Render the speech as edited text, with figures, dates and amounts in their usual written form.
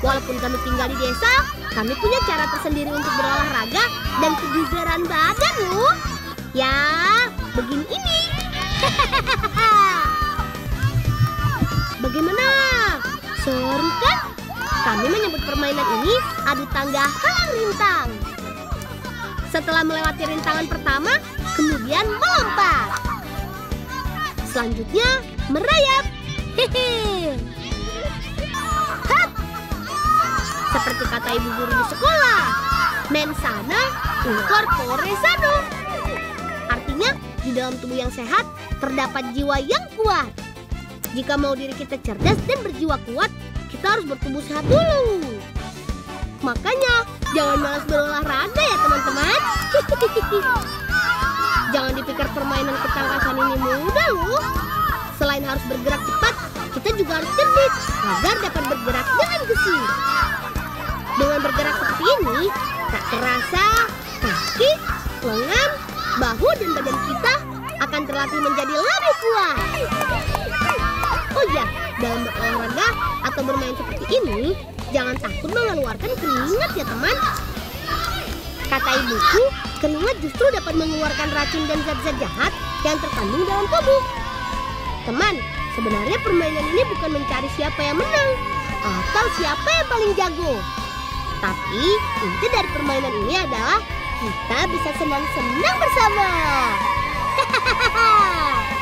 Walaupun kami tinggal di desa, kami punya cara tersendiri untuk berolahraga dan kebugaran badan, loh. Ya, begini ini. Bagaimana? Seru kan? Kami menyebut permainan ini adu tangga rintang. Setelah melewati rintangan pertama, kemudian melompat. Selanjutnya merayap. Hehe. Seperti kata ibu guru di sekolah, men sana, incorpore sano. Artinya, di dalam tubuh yang sehat terdapat jiwa yang kuat. Jika mau diri kita cerdas dan berjiwa kuat, kita harus bertubuh sehat dulu. Makanya, jangan malas berolahraga ya teman-teman. Jangan dipikir permainan ketangkasan ini mudah loh. Selain harus bergerak cepat, kita juga harus cerdik agar dapat bergerak dengan gesit. Dengan bergerak seperti ini, tak terasa kaki, lengan, bahu dan badan kita akan terlatih menjadi lebih kuat. Oh ya, dalam berolahraga atau bermain seperti ini, jangan takut mengeluarkan keringat ya teman. Kata ibuku, keringat justru dapat mengeluarkan racun dan zat-zat jahat yang terkandung dalam tubuh. Teman, sebenarnya permainan ini bukan mencari siapa yang menang atau siapa yang paling jago. Tapi inti dari permainan ini adalah kita bisa senang-senang bersama. Hahaha.